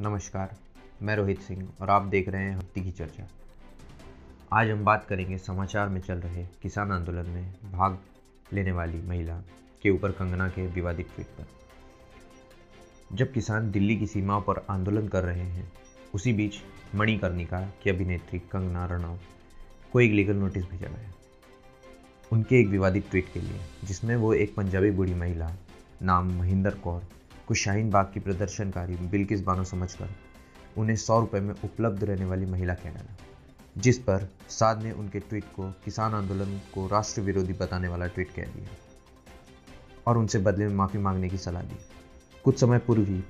नमस्कार, मैं रोहित सिंह और आप देख रहे हैं तीखी चर्चा। आज हम बात करेंगे समाचार में चल रहे किसान आंदोलन में भाग लेने वाली महिला के ऊपर कंगना के विवादित ट्वीट पर। जब किसान दिल्ली की सीमा पर आंदोलन कर रहे हैं, उसी बीच मणिकर्णिका की अभिनेत्री कंगना रनौत को एक लीगल नोटिस भेजा गया उनके एक विवादित ट्वीट के लिए, जिसमें वो एक पंजाबी बूढ़ी महिला नाम महेंद्र कौर को शाहीन बाग की प्रदर्शनकारी बिल्किस बानो समझकर उन्हें 100 रुपये में उपलब्ध रहने वाली महिला कह डाला, जिस पर साद ने उनके ट्वीट को किसान आंदोलन को राष्ट्र विरोधी बताने वाला ट्वीट कह दिया और उनसे बदले में माफ़ी मांगने की सलाह दी। कुछ समय पूर्व ही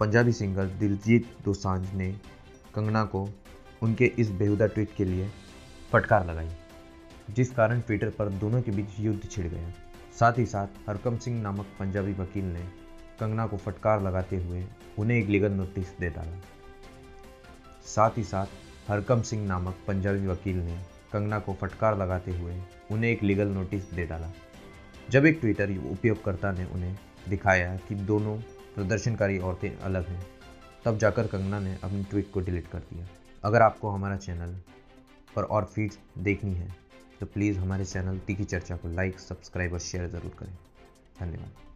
पंजाबी सिंगर दिलजीत दोसांझ ने कंगना को उनके इस बेहुदा ट्वीट के लिए फटकार लगाई, जिस कारण ट्विटर पर दोनों के बीच युद्ध छिड़ गया। साथ ही साथ हरकम सिंह नामक पंजाबी वकील ने कंगना को फटकार लगाते हुए उन्हें एक लीगल नोटिस दे डाला। जब एक ट्विटर उपयोगकर्ता ने उन्हें दिखाया कि दोनों प्रदर्शनकारी औरतें अलग हैं, तब जाकर कंगना ने अपनी ट्वीट को डिलीट कर दिया। अगर आपको हमारा चैनल पर और फीड्स देखनी है तो प्लीज़ हमारे चैनल तीखी चर्चा को लाइक, सब्सक्राइब और शेयर ज़रूर करें। धन्यवाद।